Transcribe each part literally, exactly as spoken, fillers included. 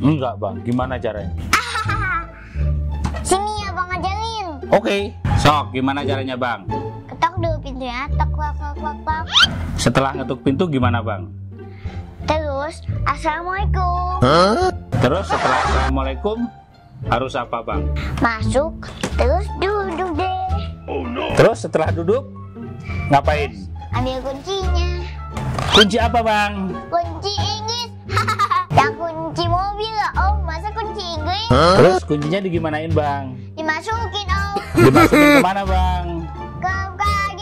ya? Enggak bang, gimana caranya? Sini ya bang, ajarin. Oke, sok gimana caranya bang? Ketok dulu pintunya, tok tok tok tok. Setelah ngetuk pintu gimana bang? Terus assalamualaikum. Huh? Terus setelah assalamualaikum harus apa bang? Masuk, terus duduk deh. Oh, no. Terus setelah duduk ngapain? Terus ambil kuncinya. Kunci apa bang? Kunci Inggris. Yang kunci mobil lah om, masa kunci Inggris? Huh? Terus kuncinya digimanain bang? Dimasukin om. Dimasukin kemana bang? Ke kagelan.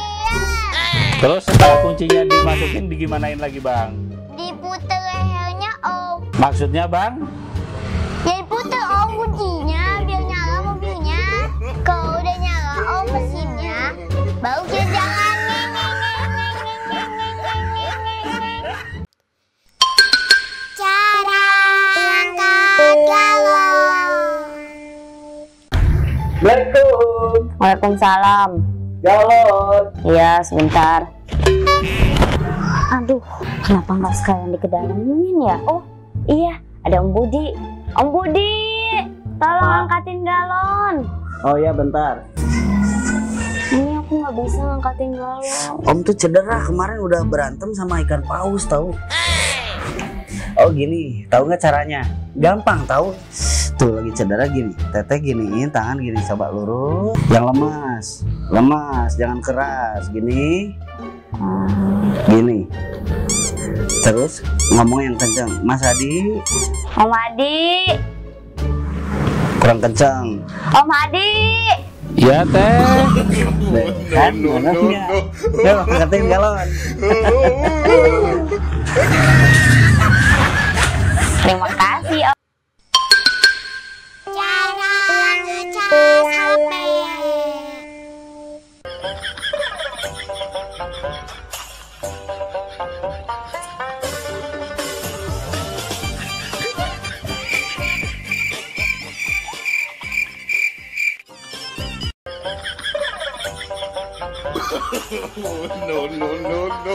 Terus setelah kuncinya dimasukin digimanain lagi bang? Diputer lehernya om. Maksudnya bang? Ya diputer om kuncinya biar nyala mobilnya. Kalau udah nyala om mesinnya, baru kita jalan. Cara angkat galon. Assalamualaikum. Waalaikumsalam. Galon. Iya sebentar. Aduh, kenapa nggak sekalian dikedalaminin ya? Oh iya, ada Om Budi. Om Budi, tolong Ma, angkatin galon. Oh iya bentar. Ini aku nggak bisa ngangkatin galon. Om tuh cedera kemarin, udah berantem sama ikan paus tahu. Oh gini, tahu nggak caranya? Gampang tahu. Tuh lagi cedera gini, teteh giniin tangan gini, coba lurus. Yang lemas, lemas, jangan keras. Gini, gini. Terus ngomong yang kencang, Mas Adi. Om Adi. Kurang kencang. Om Adi. Ya teh. Kan bener nggak? Tuh ngertiin galon. Terima kasih om. Cara ngecas H P. No no no no.